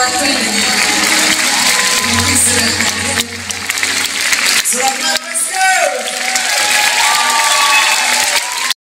our women.